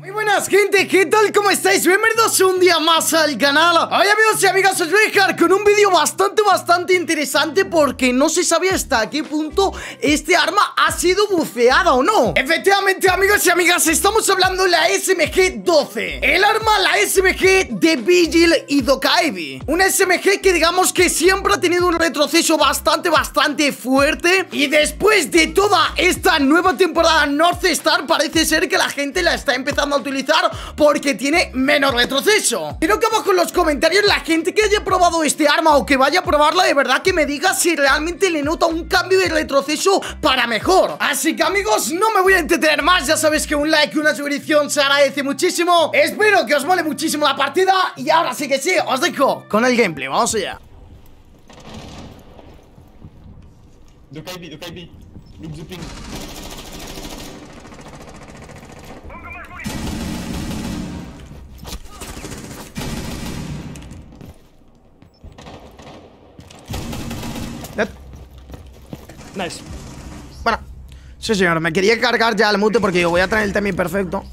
Muy buenas, gente, ¿qué tal? ¿Cómo estáis? Bienvenidos un día más al canal. Hoy, amigos y amigas, soy Jäger con un vídeo bastante interesante, porque no se sabía hasta qué punto este arma ha sido bufeada o no. Efectivamente, amigos y amigas, estamos hablando de la SMG-12, el arma, la SMG de Vigil y Dokkaebi. Una SMG que digamos que siempre ha tenido un retroceso bastante fuerte, y después de toda esta nueva temporada North Star parece ser que la gente la está empezando a utilizar porque tiene menos retroceso. Quiero que abajo en los comentarios la gente que haya probado este arma o que vaya a probarla, de verdad que me diga si realmente le nota un cambio de retroceso para mejor. Así que, amigos, no me voy a entretener más. Ya sabéis que un like y una suscripción se agradece muchísimo. Espero que os mole muchísimo la partida. Y ahora sí que sí, os dejo con el gameplay. Vamos allá. Dokkaebi, nice. Bueno, sí, señor, me quería cargar ya al mute porque yo voy a traer el timing perfecto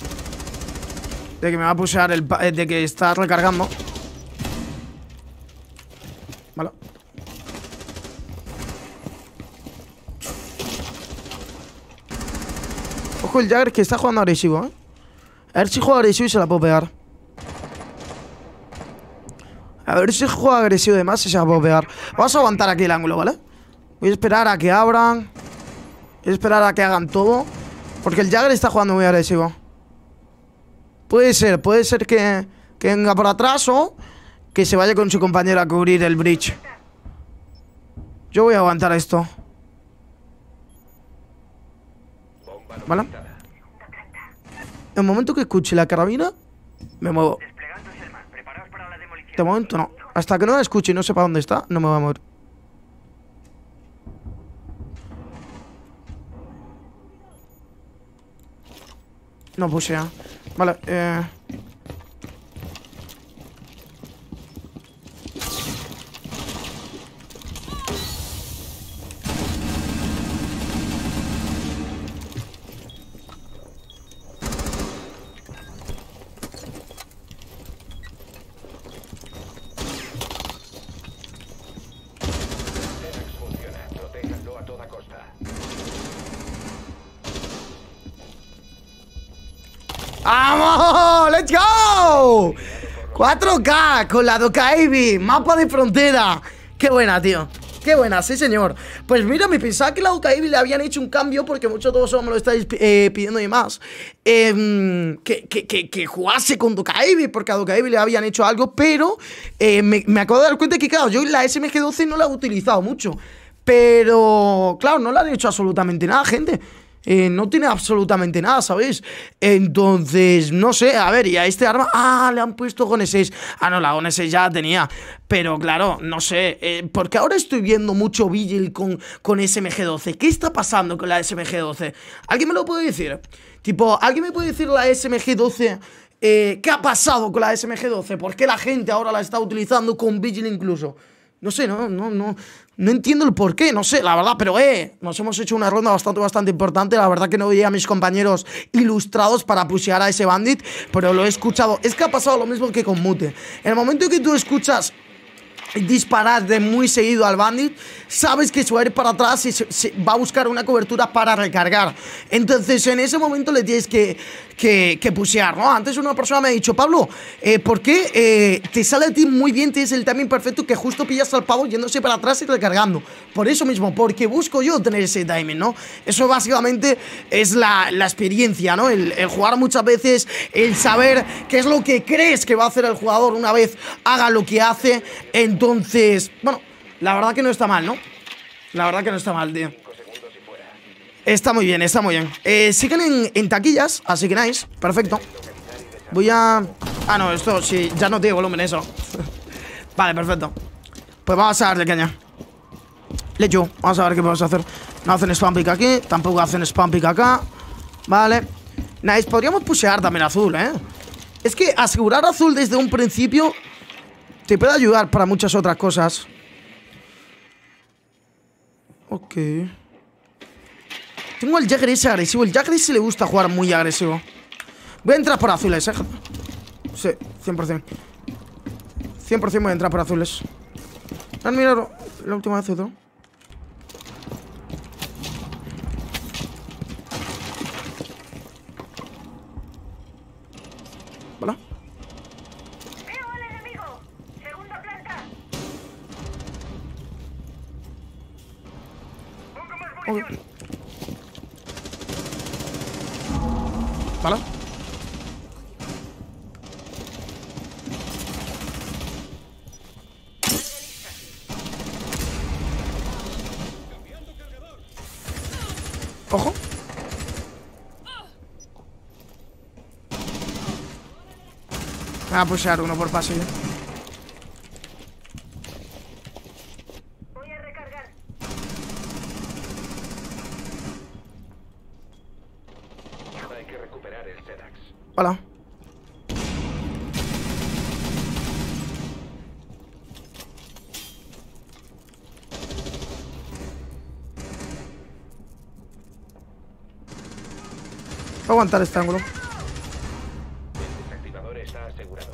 de que me va a pushar el de que está recargando. Vale. Ojo, el Jäger que está jugando agresivo, ¿eh? A ver si juega agresivo y se la puedo pegar. A ver si juega agresivo de más y se la puedo pegar. Vamos a aguantar aquí el ángulo, ¿vale? Voy a esperar a que abran. Voy a esperar a que hagan todo, porque el Jäger está jugando muy agresivo. Puede ser que venga por atrás o que se vaya con su compañero a cubrir el bridge. Yo voy a aguantar esto, ¿vale? En el momento que escuche la carabina me muevo. De momento no. Hasta que no la escuche y no sepa dónde está, no me voy a mover. No pushea. Vale, ¡vamos! ¡Let's go! 4K con la Dokkaebi. Mapa de frontera. ¡Qué buena, tío! ¡Qué buena! Sí, señor. Pues mira, me pensaba que la Dokkaebi le habían hecho un cambio, porque muchos de vosotros me lo estáis pidiendo y más. Que jugase con Dokkaebi, porque a Dokkaebi le habían hecho algo, pero me acabo de dar cuenta que, claro, yo la SMG-12 no la he utilizado mucho. Pero, claro, no le han hecho absolutamente nada, gente. No tiene absolutamente nada, ¿sabéis? Entonces, no sé, a ver, y a este arma... Ah, le han puesto Gone 6. Ah, no, la Gone 6 ya la tenía. Pero claro, no sé, porque ahora estoy viendo mucho Vigil con SMG-12. ¿Qué está pasando con la SMG-12? ¿Alguien me lo puede decir? Tipo, ¿alguien me puede decir la SMG-12? ¿Qué ha pasado con la SMG-12? ¿Por qué la gente ahora la está utilizando con Vigil incluso? No sé, no entiendo el porqué, no sé, la verdad, pero nos hemos hecho una ronda bastante importante. La verdad que no veía a mis compañeros ilustrados para pushear a ese bandit, pero lo he escuchado. Es que ha pasado lo mismo que con Mute. En el momento que tú escuchas disparar de muy seguido al bandit, sabes que se va a ir para atrás y se va a buscar una cobertura para recargar. Entonces en ese momento le tienes que pushear, ¿no? Antes una persona me ha dicho: Pablo, ¿por qué te sale a ti muy bien, tienes el timing perfecto, que justo pillas al pavo yéndose para atrás y recargando? Por eso mismo, porque busco yo tener ese timing, ¿no? Eso básicamente es la experiencia, ¿no? El jugar muchas veces, el saber qué es lo que crees que va a hacer el jugador una vez haga lo que hace. Entonces, bueno, la verdad que no está mal, ¿no? La verdad que no está mal, tío. Está muy bien, está muy bien. Siguen en taquillas, así que nice, perfecto. Voy a... Ah, no, esto sí, ya no tiene volumen eso. Vale, perfecto. Pues vamos a darle caña. Lecho, vamos a ver qué podemos hacer. No hacen spam pick aquí, tampoco hacen spam pick acá. Vale, nice, podríamos pushear también azul, ¿eh? Es que asegurar azul desde un principio te puede ayudar para muchas otras cosas. Ok. Tengo al Jäger ese agresivo. El Jäger ese le gusta jugar muy agresivo. Voy a entrar por azules, Sí, 100%. 100% voy a entrar por azules. Han mirado la última vez, ¿no? ¿Vale? Veo al enemigo. Segunda planta. Pongo más munición. ¿Vale? Ojo. Me va a pushar uno por pasillo. Voy a recargar. Hay que recuperar el Sedax. Hola. Voy a aguantar este ángulo. El desactivador está asegurado.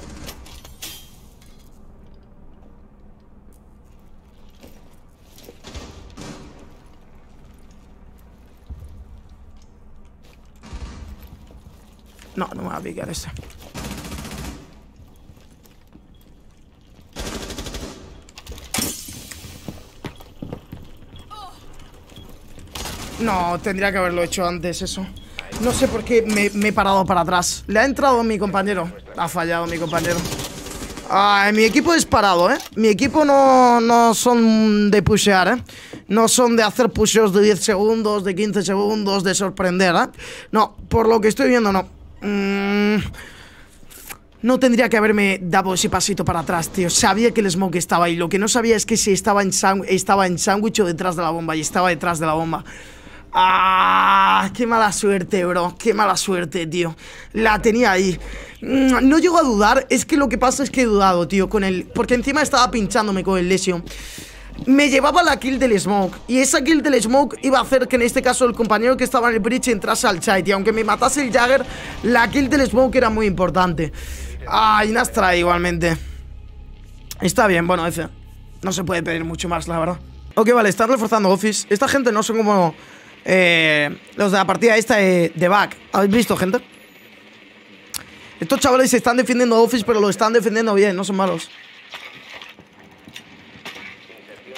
No, no me va a picar ese. No, tendría que haberlo hecho antes eso. No sé por qué me he parado para atrás. Le ha entrado mi compañero. Ha fallado mi compañero. Ay, mi equipo es parado, ¿eh? Mi equipo no son de pushear, ¿eh? No son de hacer pusheos de 10 segundos, de 15 segundos, de sorprender, ¿eh? No, por lo que estoy viendo, no. No tendría que haberme dado ese pasito para atrás, tío. Sabía que el smoke estaba ahí. Lo que no sabía es que si estaba en sándwich o detrás de la bomba. Y estaba detrás de la bomba. ¡Ah! ¡Qué mala suerte, bro! ¡Qué mala suerte, tío! La tenía ahí. No llego a dudar. Es que lo que pasa es que he dudado, tío, con el... Porque encima estaba pinchándome con el Lesion. Me llevaba la kill del smoke. Y esa kill del smoke iba a hacer que en este caso el compañero que estaba en el bridge entrase al site. Y aunque me matase el Jäger, la kill del smoke era muy importante. ¡Ah! Y Nas trae igualmente. Está bien, bueno, F. No se puede pedir mucho más, la verdad. Ok, vale, está reforzando Office. Esta gente no son como... los de la partida esta de back. ¿Habéis visto, gente? Estos chavales se están defendiendo Office, pero lo están defendiendo bien, no son malos.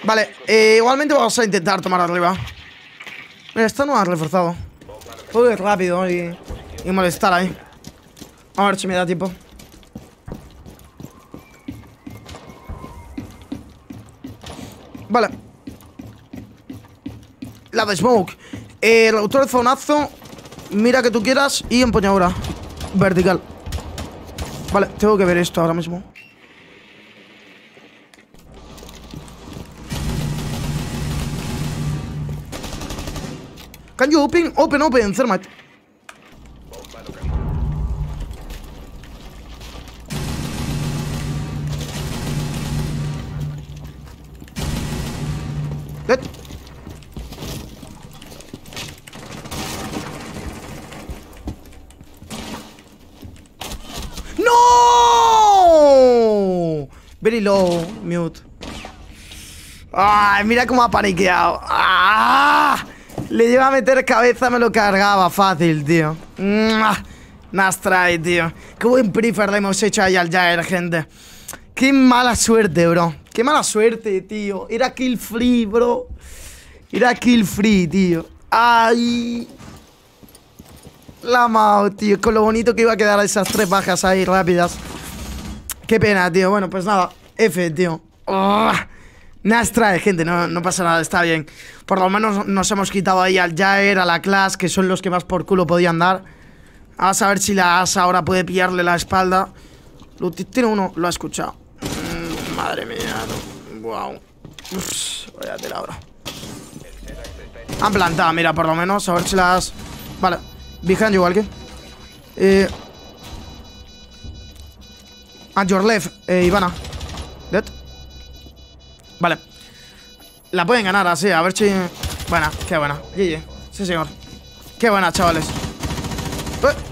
Vale, igualmente vamos a intentar tomar arriba. Mira, esto no ha reforzado. Puedo ir rápido y molestar ahí. A ver si me da tiempo. Vale. La de smoke. El autor de zonazo. Mira que tú quieras. Y empuñadura vertical. Vale, tengo que ver esto ahora mismo. Can you open? Open, open, thermite. Dead. Very low, mute. Ay, mira cómo ha paniqueado. ¡Ah! Le lleva a meter cabeza, me lo cargaba fácil, tío. Nice try, tío. Qué buen prefer le hemos hecho ahí al Jäger, gente. Qué mala suerte, bro. Qué mala suerte, tío. Era kill free, bro. Era kill free, tío. Ay. La mao, tío. Con lo bonito que iba a quedar esas tres bajas ahí rápidas. Qué pena, tío. Bueno, pues nada. F, tío. Nice try, gente. No pasa nada. Está bien. Por lo menos nos hemos quitado ahí al Jäger, a la Clash, que son los que más por culo podían dar. Vamos a ver si la Asa ahora puede pillarle la espalda. Tiene uno. Lo ha escuchado. Madre mía. No. Wow. Ups, voy a tirar ahora. Han plantado, mira, por lo menos. A ver si las... Vale. Behind you, ¿alguien? A your left, Ivana. Dead. Vale. La pueden ganar así, a ver si... Buena, qué buena. GG. Sí, señor. Qué buena, chavales.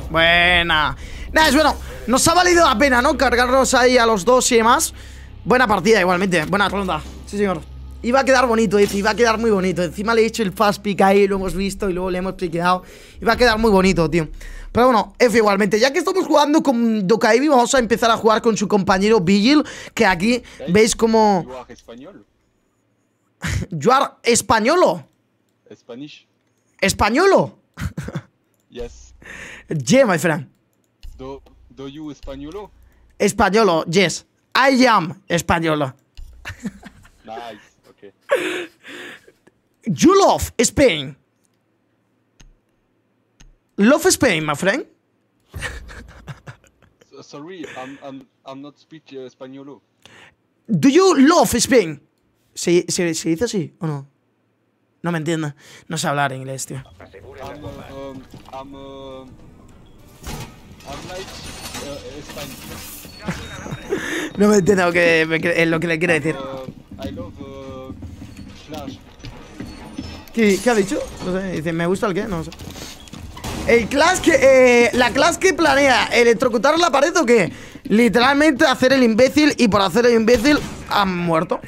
Buena. Nada, es bueno. Nos ha valido la pena, ¿no? Cargarnos ahí a los dos y demás. Buena partida igualmente, buena ronda. Sí, señor. Iba a quedar bonito, iba a quedar muy bonito. Encima le he hecho el fast pick ahí, lo hemos visto y luego le hemos piqueado. Iba a quedar muy bonito, tío. Pero bueno, F igualmente. Ya que estamos jugando con Dokkaebi, vamos a empezar a jugar con su compañero Vigil, que aquí veis como... ¿Yuar españolo? Spanish. ¿Españolo? Yes. Yeah, my friend. Do you españolo? Españolo, yes. I am españolo. Nice. You love Spain. Love Spain, my friend. Sorry, I'm not speaking español. Do you love Spain? ¿Se dice así o no? No me entiendo. No sé hablar inglés, tío. I'm like Spanish. No me entiendo lo que le quiere decir. I love Clash. ¿Qué ha dicho? No sé, dice, ¿me gusta el qué? No sé. El Clash que... ¿la Clash que planea? ¿Electrocutar la pared o qué? Literalmente hacer el imbécil y por hacer el imbécil han muerto.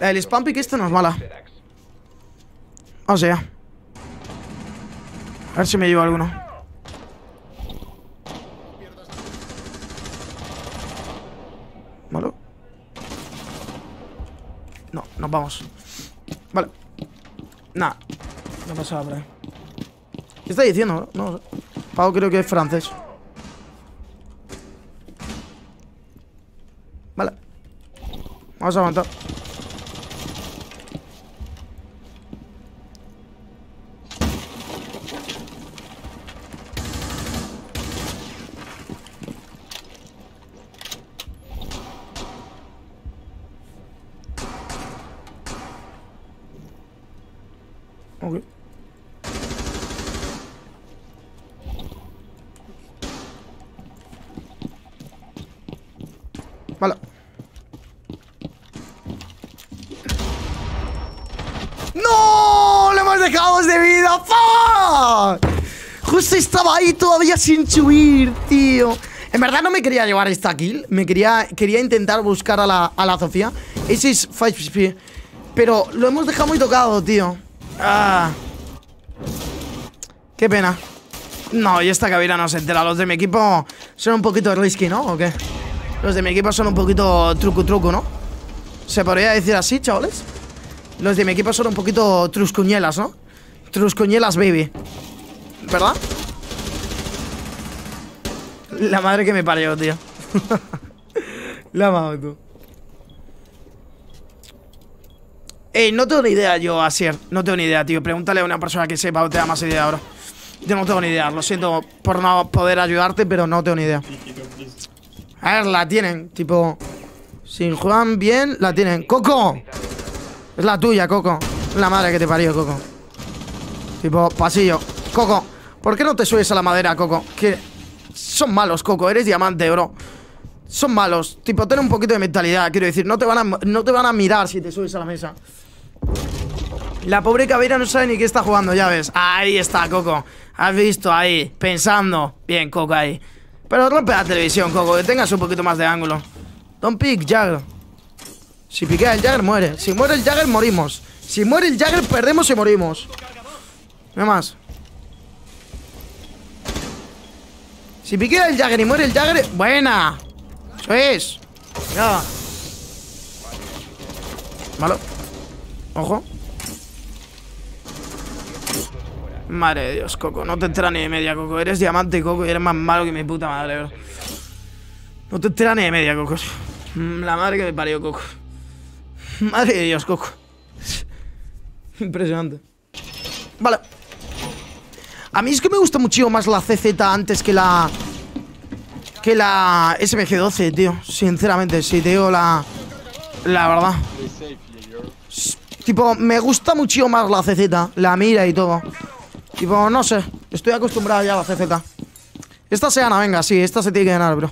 El spam pick este no es mala. O sea. A ver si me llevo alguno. ¿Malo? No, nos vamos. Vale. Nada. No pasaba por ahí. ¿Qué está diciendo? No sé. Pau creo que es francés. Vale. Vamos a aguantar. Vale. ¡No! ¡Le hemos dejado de vida! ¡Fuck! Justo estaba ahí todavía sin subir, tío. En verdad no me quería llevar esta kill. Me quería intentar buscar a la Zofia. Ese es 5 HP. Pero lo hemos dejado muy tocado, tío. Ah. Qué pena. No, y esta cabina no se entera. Los de mi equipo son un poquito risky, ¿no? ¿O qué? Los de mi equipo son un poquito truco, ¿no? ¿Se podría decir así, chavales? Los de mi equipo son un poquito truscuñelas, ¿no? Truscuñelas, baby. ¿Verdad? La madre que me parió, tío. La madre, tú. Ey, no tengo ni idea yo, Asier. No tengo ni idea, tío. Pregúntale a una persona que sepa o te da más idea ahora. Yo no tengo ni idea. Lo siento por no poder ayudarte, pero no tengo ni idea. A ver, la tienen. Tipo, si juegan bien, la tienen. ¡Coco! Es la tuya, Coco. La madre que te parió, Coco. Tipo, pasillo. Coco, ¿por qué no te subes a la madera, Coco? Que son malos, Coco. Eres diamante, bro. Son malos. Tipo, ten un poquito de mentalidad. Quiero decir, no te van a mirar si te subes a la mesa. La pobre cabera no sabe ni qué está jugando, ya ves. Ahí está, Coco. Has visto, ahí, pensando. Bien, Coco, ahí. Pero rompe la televisión, Coco, que tengas un poquito más de ángulo. Don't pick, Jäger. Si piquea el Jäger, muere. Si muere el Jäger, morimos. Si muere el Jäger, perdemos y morimos. No más. Si piquea el Jäger y muere el Jäger... ¡Buena! Eso es. Cuidado. Malo. Ojo. Madre de Dios, Coco, no te enteras ni de media, Coco. Eres diamante, Coco, y eres más malo que mi puta madre, bro. No te enteras ni de media, Coco. La madre que me parió, Coco. Madre de Dios, Coco. Impresionante. Vale. A mí es que me gusta muchísimo más la CZ antes que la... que la SMG-12, tío. Sinceramente, sí, te digo la verdad. Tipo, me gusta muchísimo más la CZ. La mira y todo. Tipo, no sé, estoy acostumbrado ya a la CZ. Esta se gana, venga, sí, esta se tiene que ganar, bro.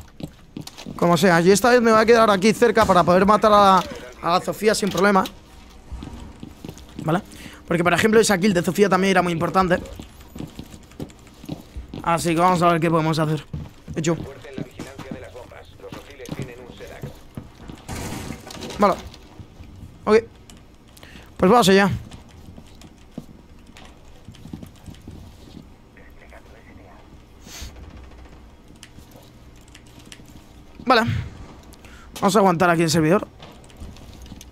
Como sea, y esta vez me voy a quedar aquí cerca para poder matar a la Zofia sin problema. ¿Vale? Porque, por ejemplo, esa kill de Zofia también era muy importante. Así que vamos a ver qué podemos hacer. Hecho. Vale. Ok. Pues vamos allá. Vale. Vamos a aguantar aquí el servidor.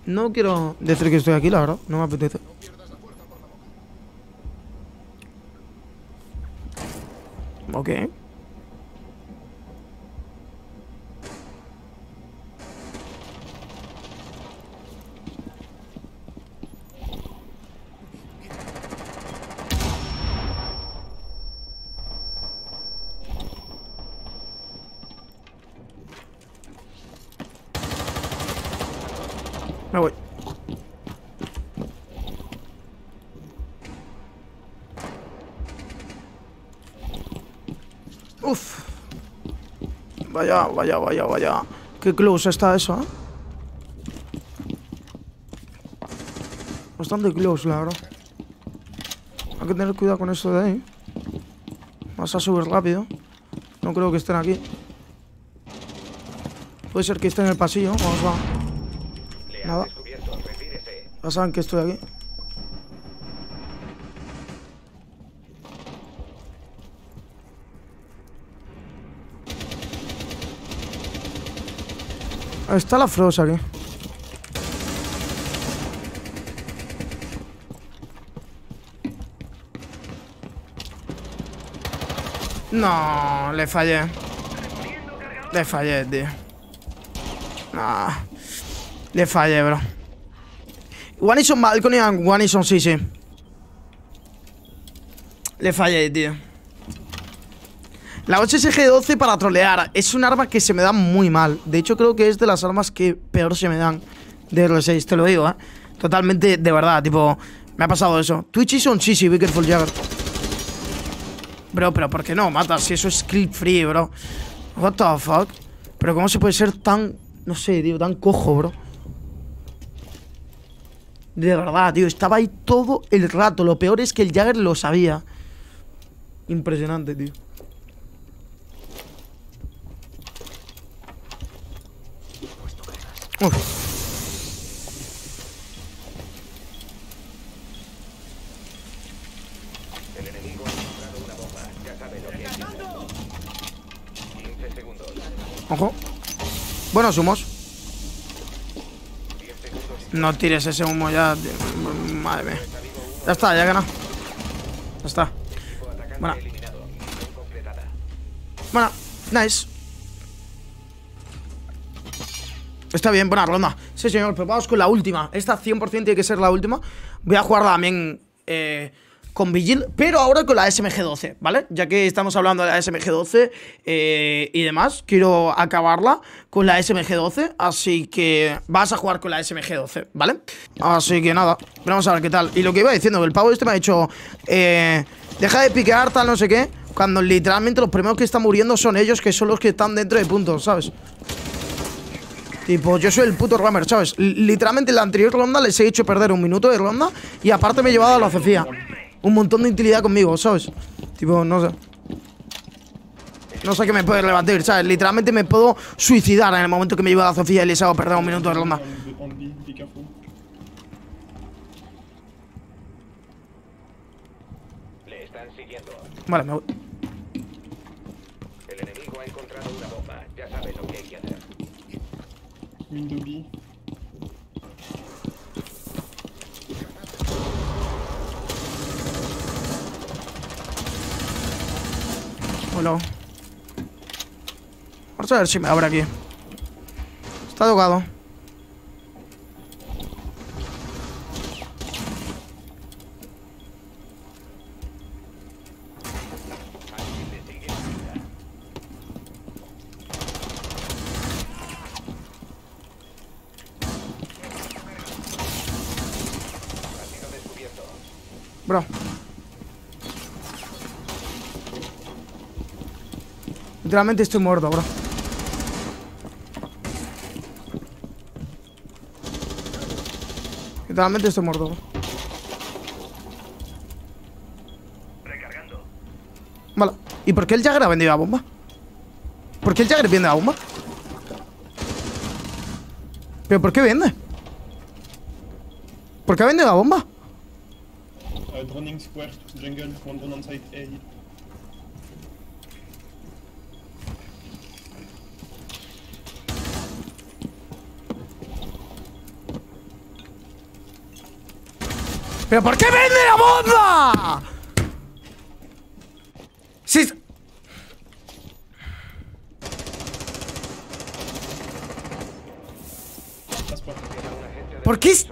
No quiero decir que estoy aquí, la verdad. No me apetece. Ok. Me voy. Uf. Vaya, vaya, vaya, vaya. Qué close está eso, ¿eh? Bastante close, la verdad. Hay que tener cuidado con esto de ahí. Vas a subir rápido. No creo que estén aquí. Puede ser que estén en el pasillo. Vamos a... Nada. Ya saben que estoy aquí. Está la Frost aquí. No, le fallé. Le fallé, tío. Nah. Le fallé, bro. One is on balcony and one is on CC. Le fallé, tío. La SMG-12 para trolear. Es un arma que se me da muy mal. De hecho, creo que es de las armas que peor se me dan de R6, te lo digo, ¿eh? Totalmente, de verdad, tipo... Me ha pasado eso. Twitch is on CC, be careful, Jäger. Bro, pero ¿por qué no matas? Si eso es clip free, bro. What the fuck. Pero ¿cómo se puede ser tan... No sé, tío, tan cojo, bro? De verdad, tío, estaba ahí todo el rato. Lo peor es que el Jäger lo sabía. Impresionante, tío. Uf. El enemigo ha encontrado una bomba. Ya sabe lo que es. 15 segundos. Ojo. Buenos humos. No tires ese humo ya, tío. Madre mía. Ya está, ya he ganado. Ya está. Bueno. Bueno, nice. Está bien, buena ronda. Sí, señor, pero vamos con la última. Esta 100% tiene que ser la última. Voy a jugar también con Vigil, pero ahora con la SMG-12, ¿vale? Ya que estamos hablando de la SMG-12 y demás, quiero acabarla con la SMG-12, así que vas a jugar con la SMG-12, ¿vale? Así que nada, vamos a ver qué tal. Y lo que iba diciendo, el pavo este me ha dicho, deja de piquear, tal, no sé qué, cuando literalmente los primeros que están muriendo son ellos, que son los que están dentro de puntos, ¿sabes? Tipo, yo soy el puto rammer, ¿sabes? Literalmente en la anterior ronda les he hecho perder un minuto de ronda y aparte me he llevado a la Zofia. Un montón de utilidad conmigo, ¿sabes? Tipo, no sé. No sé qué me puede rebatir, ¿sabes? Literalmente me puedo suicidar en el momento que me lleva la Zofia y les hago perder un minuto de ronda. Le están siguiendo. Vale, me voy. El enemigo ha encontrado una bomba. Ya sabe lo que hay que hacer. Window B. Hola. Vamos a ver si me abre aquí. Está tocado. Bro. Literalmente estoy muerto, bro. Literalmente estoy muerto, bro. Recargando. Vale. ¿Y por qué el Jäger ha vendido la bomba? ¿Por qué el Jäger vende la bomba? ¿Pero por qué vende? ¿Por qué ha vendido la bomba? Running square, jungle, one run on site A. ¿Pero por qué vende la bomba? Si... ¿Por qué es...?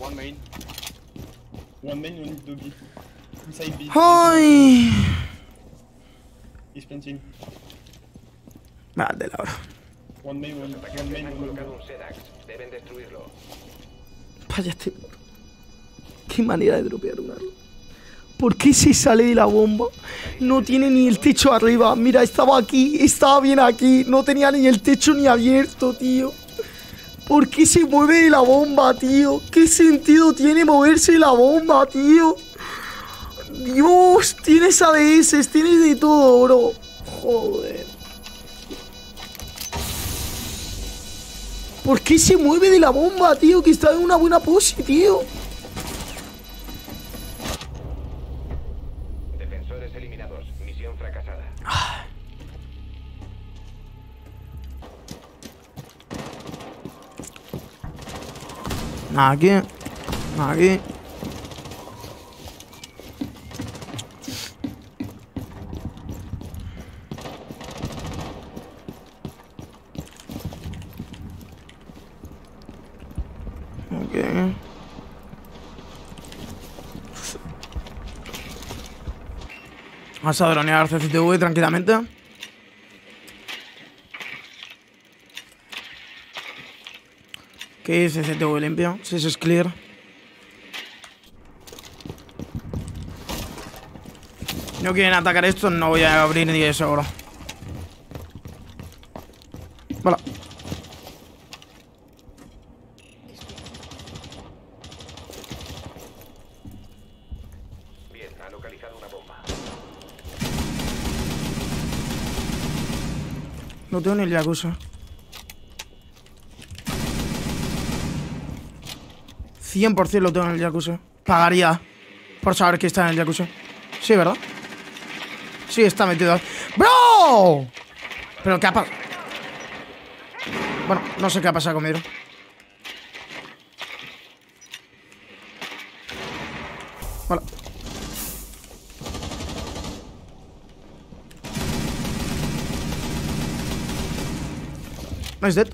One main, one need B. Inside B. ¡Ay! He's planting. Madre la hora. One main, han colocado un sedax. Deben destruirlo. Vaya este... Qué manera de dropear un arma. ¿Por qué se sale de la bomba? No tiene ni el techo arriba. Mira, estaba aquí, estaba bien aquí. No tenía ni el techo ni abierto, tío. ¿Por qué se mueve de la bomba, tío? ¿Qué sentido tiene moverse de la bomba, tío? Dios, tienes ADS, tienes de todo, bro. Joder. ¿Por qué se mueve de la bomba, tío? Que está en una buena pose, tío. Aquí. Okay. Vas a dronear CCTV tranquilamente. ¿Qué es CCTV limpio? Si eso es clear. No quieren atacar esto, no voy a abrir ni eso ahora. Hola. Bien, ha localizado una bomba. No tengo ni el Yakuza. 100% lo tengo en el Yakuza. Pagaría por saber que está en el Yakuza. Sí, ¿verdad? Sí, está metido. ¡Bro! Pero ¿qué ha pasado? Bueno, no sé qué ha pasado conmigo. Hola. Nice dead.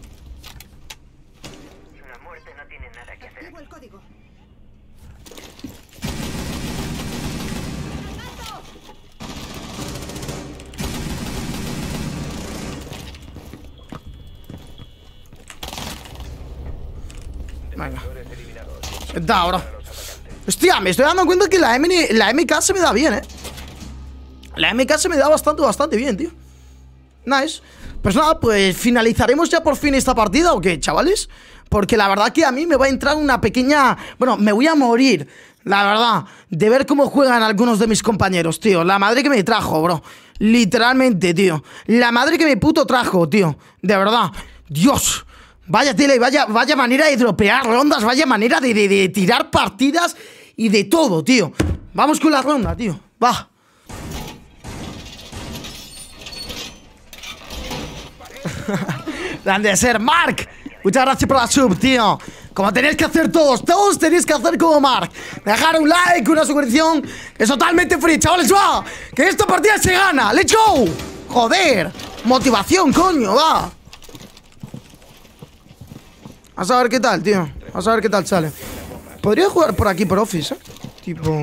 Da ahora. Hostia, me estoy dando cuenta que la MK se me da bien, La MK se me da bastante bien, tío. Nice. Pues nada, pues finalizaremos ya por fin esta partida, ¿o qué, chavales? Porque la verdad que a mí me va a entrar una pequeña... Bueno, me voy a morir, la verdad, de ver cómo juegan algunos de mis compañeros, tío. La madre que me trajo, bro. Literalmente, tío. La madre que me puto trajo, tío. De verdad. Dios. Vaya tele, vaya manera de dropear rondas, vaya manera de tirar partidas y de todo, tío. Vamos con la ronda, tío. Va. Grande ser, Mark. Muchas gracias por la sub, tío. Como tenéis que hacer todos tenéis que hacer como Mark. Dejar un like, una suscripción. Es totalmente free, chavales, va. Que esta partida se gana. Let's go. Joder. Motivación, coño, va. A saber qué tal, tío. A saber qué tal sale. Podría jugar por aquí, por office, Tipo...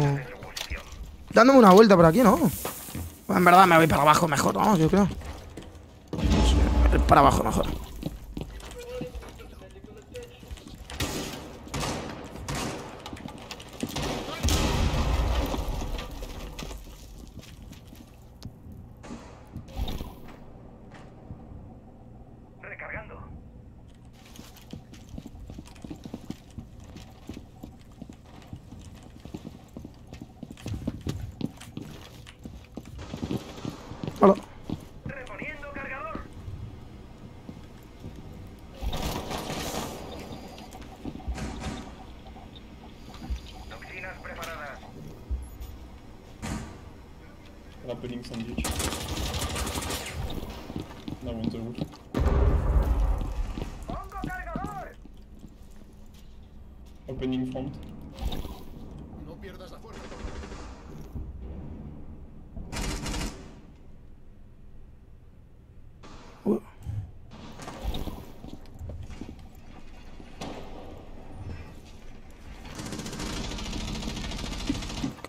Dándome una vuelta por aquí, ¿no? Bueno, en verdad me voy para abajo mejor, ¿no? Yo creo. Para abajo mejor. Hola. Reponiendo cargador. Toxinas preparadas. Rappelling sandwich. No aguanto el gusto. ¡Pongo cargador! Opening front. No pierdas la fuerza.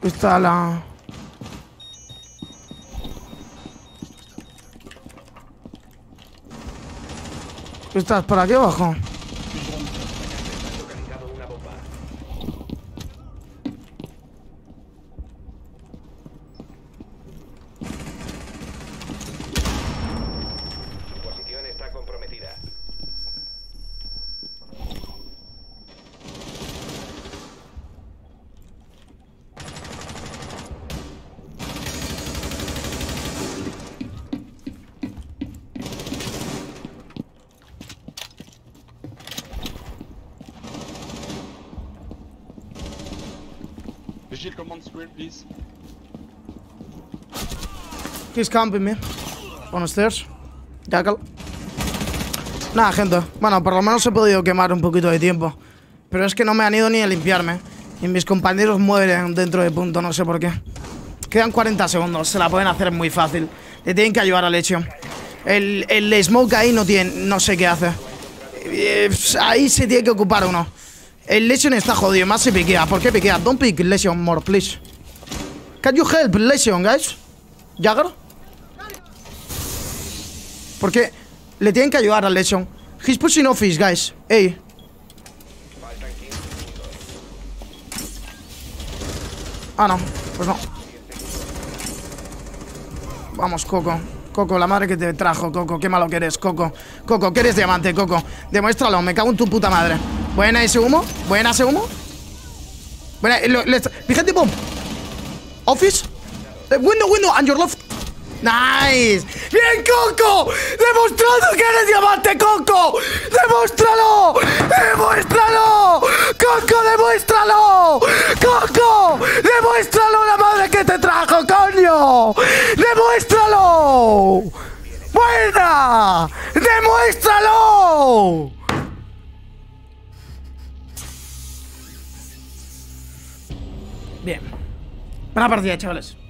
Está la... ¿Estás por aquí abajo? Vigil, command screen, please. He's camping me. On stairs. Jackal. Nada, gente. Bueno, por lo menos he podido quemar un poquito de tiempo. Pero es que no me han ido ni a limpiarme. Y mis compañeros mueren dentro de punto, no sé por qué. Quedan 40 segundos, se la pueden hacer muy fácil. Le tienen que ayudar a Lesion. El smoke ahí no tiene, no sé qué hace. Ahí se tiene que ocupar uno. El Lesion está jodido, más se piquea. ¿Por qué piquea? Don't pick Lesion more, please. Can you help Lesion, guys? Jäger. Porque le tienen que ayudar a Lesion. He's pushing office, guys. Ey. Ah, no. Pues no. Vamos, Coco. Coco, la madre que te trajo, Coco. Qué malo que eres, Coco. Coco, que eres diamante, Coco. Demuéstralo, me cago en tu puta madre. Buena ese humo, buena ese humo. Buena, fíjate, bomb. Office. Window, and your left. Nice. Bien, Coco. Demostrado que eres diamante, Coco. Demuéstralo. Demuéstralo. Coco, demuéstralo. Coco, demuéstralo la madre que te trajo, coño. Demuéstralo. Buena. Demuéstralo. Bien. Buena partida, chavales.